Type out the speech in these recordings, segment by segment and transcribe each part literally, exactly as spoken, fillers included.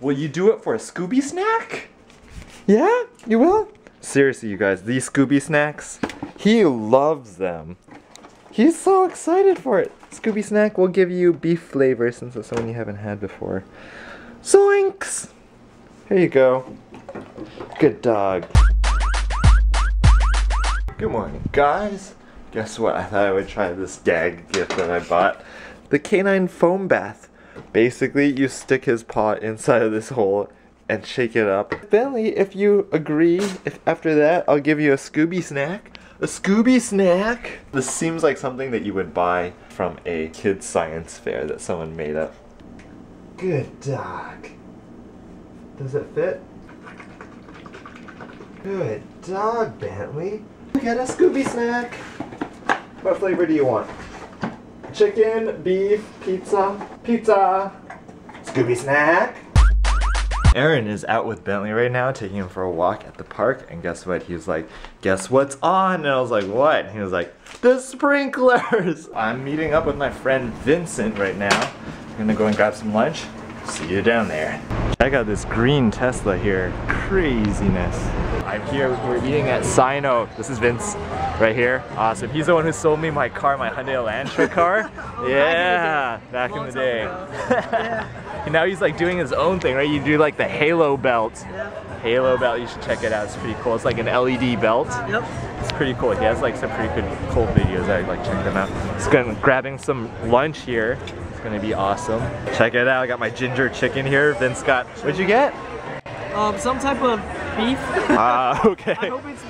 Will you do it for a Scooby snack? Yeah, you will? Seriously, you guys, these Scooby snacks, he loves them. He's so excited for it. Scooby snack will give you beef flavor since it's one you haven't had before. Zoinks! Here you go. Good dog. Good morning, guys. Guess what? I thought I would try this gag gift that I bought. The canine foam bath. Basically, you stick his paw inside of this hole and shake it up. Bentley, if you agree, if after that, I'll give you a Scooby snack. A Scooby snack? This seems like something that you would buy from a kid's science fair that someone made up. Good dog. Does it fit? Good dog, Bentley. We got a Scooby snack. What flavor do you want? Chicken, beef, pizza, pizza. Scooby snack. Aaron is out with Bentley right now, taking him for a walk at the park, and guess what? He was like, guess what's on? And I was like, what? And he was like, the sprinklers. I'm meeting up with my friend Vincent right now. I'm gonna go and grab some lunch. See you down there. I got this green Tesla here. Craziness. I'm here, we're eating at Sino. This is Vince right here. Awesome. He's the one who sold me my car, my Hyundai Elantra car. Yeah, back in the day. And now he's like doing his own thing, right? You do like the Halo belt. Halo belt, you should check it out. It's pretty cool. It's like an L E D belt. Yep. It's pretty cool. He has like some pretty good, cool videos. I like check them out. Just gonna, grabbing some lunch here. It's gonna be awesome. Check it out. I got my ginger chicken here. Vince got, what'd you get? Um, some type of beef. Ah, uh, okay. I hope it's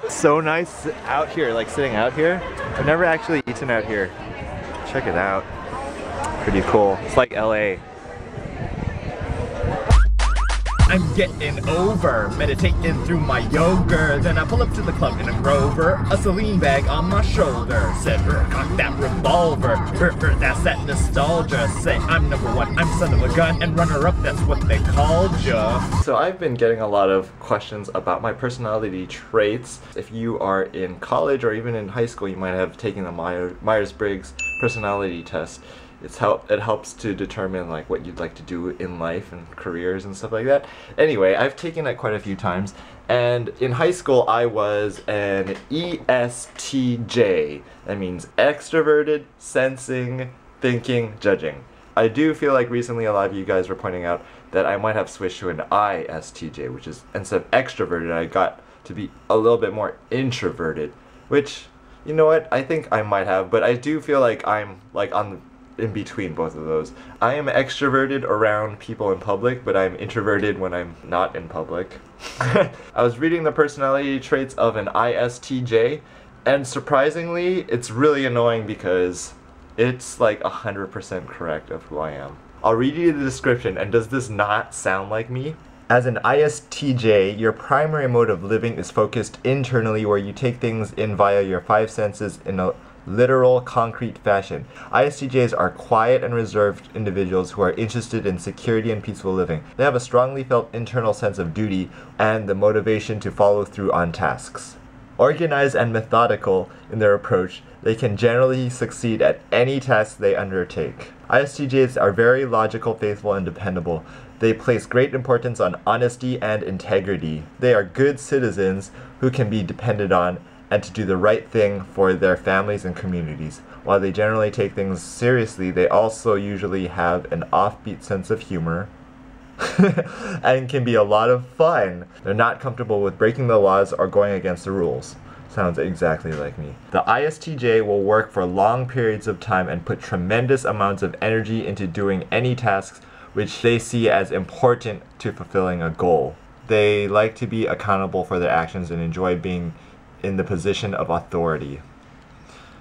beef. So nice out here, like sitting out here. I've never actually eaten out here. Check it out. Pretty cool. It's like L A. I'm getting over, meditating through my yogurt. Then I pull up to the club in a Grover, a Celine bag on my shoulder. Said, cock that revolver, burr, that's that nostalgia. Say, I'm number one, I'm son of a gun, and runner up, that's what they called ya. So I've been getting a lot of questions about my personality traits. If you are in college or even in high school, you might have taken the Myers-Briggs personality test. It's help, it helps to determine like what you'd like to do in life and careers and stuff like that. Anyway, I've taken it quite a few times, and in high school I was an E S T J. That means extroverted, sensing, thinking, judging. I do feel like recently a lot of you guys were pointing out that I might have switched to an I S T J, which is instead of extroverted, I got to be a little bit more introverted, which, you know what, I think I might have, but I do feel like I'm like on the in between both of those. I am extroverted around people in public, but I'm introverted when I'm not in public. I was reading the personality traits of an I S T J, and surprisingly, it's really annoying because it's like one hundred percent correct of who I am. I'll read you the description, and does this not sound like me? As an I S T J, your primary mode of living is focused internally, where you take things in via your five senses in a literal, concrete fashion. I S T Js are quiet and reserved individuals who are interested in security and peaceful living. They have a strongly felt internal sense of duty and the motivation to follow through on tasks. Organized and methodical in their approach, they can generally succeed at any task they undertake. I S T Js are very logical, faithful, and dependable. They place great importance on honesty and integrity. They are good citizens who can be depended on and to do the right thing for their families and communities. While they generally take things seriously, they also usually have an offbeat sense of humor and can be a lot of fun. They're not comfortable with breaking the laws or going against the rules. Sounds exactly like me. The I S T J will work for long periods of time and put tremendous amounts of energy into doing any tasks which they see as important to fulfilling a goal. They like to be accountable for their actions and enjoy being in the position of authority.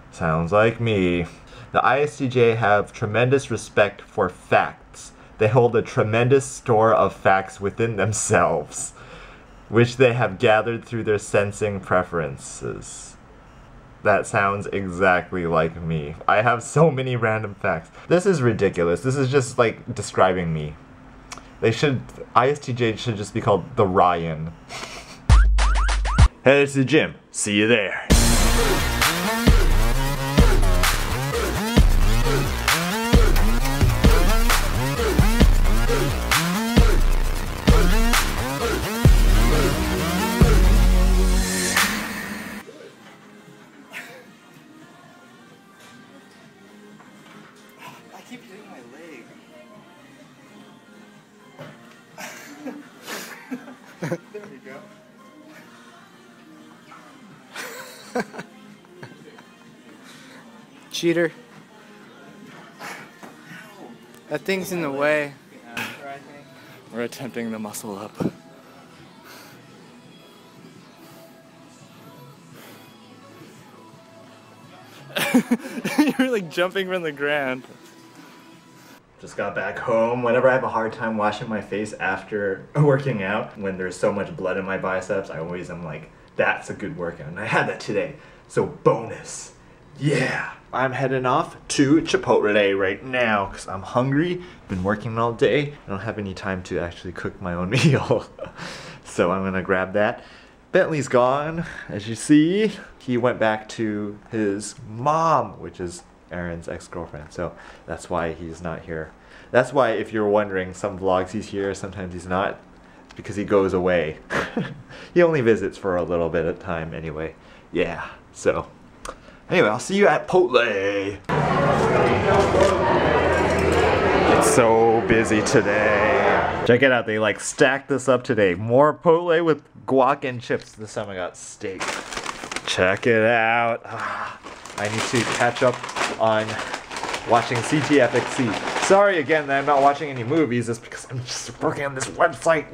Sounds like me. The I S T J have tremendous respect for facts. They hold a tremendous store of facts within themselves, which they have gathered through their sensing preferences. That sounds exactly like me. I have so many random facts. This is ridiculous. This is just like describing me. They should, I S T J should just be called the Ryan. Head to the gym. See you there. There we go. Cheater. That thing's in the way. We're attempting to muscle up. You're like jumping from the ground. Just got back home. Whenever I have a hard time washing my face after working out, when there's so much blood in my biceps, I always am like, that's a good workout. And I had that today. So bonus. Yeah. I'm heading off to Chipotle right now because I'm hungry. Been working all day. I don't have any time to actually cook my own meal. So I'm gonna grab that. Bentley's gone, as you see. He went back to his mom, which is Aaron's ex-girlfriend, so that's why he's not here. That's why, if you're wondering, some vlogs he's here, sometimes he's not. It's because he goes away. He only visits for a little bit of time anyway. Yeah, so anyway, I'll see you at Chipotle. It's so busy today. Check it out, they like stacked this up today. More Chipotle with guac and chips. This time I got steak. Check it out. Ah. I need to catch up on watching C T F X C. Sorry again that I'm not watching any movies, it's because I'm just working on this website.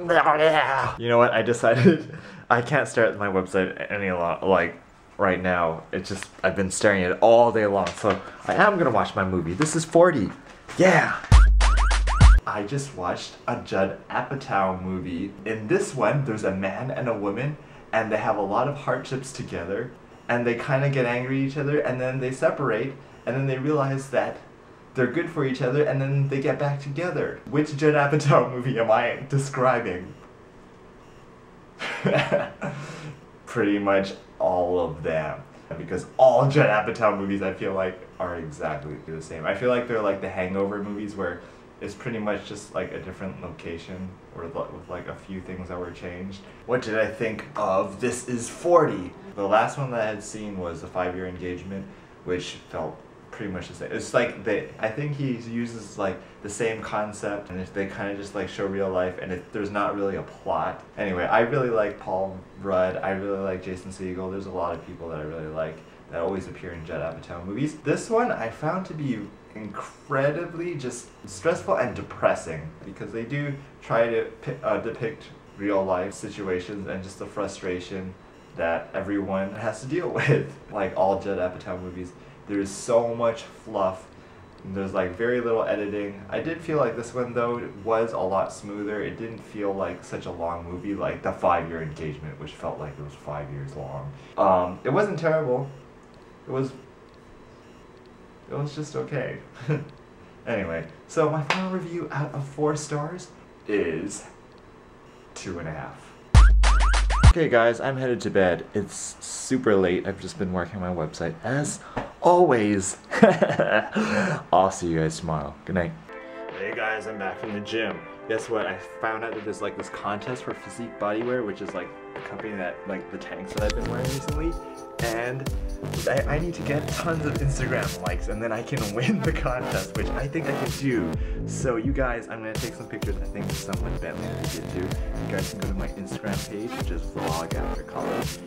You know what, I decided I can't stare at my website any lot, like right now. It's just, I've been staring at it all day long, so I am gonna watch my movie. This is forty, yeah! I just watched a Judd Apatow movie. In this one, there's a man and a woman, and they have a lot of hardships together. And they kind of get angry at each other, and then they separate, and then they realize that they're good for each other, and then they get back together. Which Judd Apatow movie am I describing? Pretty much all of them. Because all Judd Apatow movies, I feel like, are exactly the same. I feel like they're like the Hangover movies, where it's pretty much just like a different location, or with like a few things that were changed. What did I think of This Is forty? The last one that I had seen was A Five-Year Engagement, which felt pretty much the same. It's like, they, I think he uses like the same concept, and they kind of just like show real life, and it, there's not really a plot. Anyway, I really like Paul Rudd, I really like Jason Segel, there's a lot of people that I really like that always appear in Judd Apatow movies. This one I found to be incredibly just stressful and depressing, because they do try to uh, depict real life situations and just the frustration that everyone has to deal with. Like all Judd Apatow movies, there is so much fluff, and there's like very little editing. I did feel like this one though was a lot smoother. It didn't feel like such a long movie like The Five-Year Engagement, which felt like it was five years long. Um, it wasn't terrible. It was, it was just okay. Anyway, so my final review out of four stars is two and a half. Okay guys, I'm headed to bed. It's super late. I've just been working on my website as always. I'll see you guys tomorrow. Good night. Hey guys, I'm back from the gym. Guess what? I found out that there's like this contest for Physique Bodywear, which is like the company that, like the tanks that I've been wearing recently. And I, I need to get tons of Instagram likes, and then I can win the contest, which I think I can do. So you guys, I'm gonna take some pictures. I think someone Bentley did too. You guys can go to my Instagram page, which is vlog after college,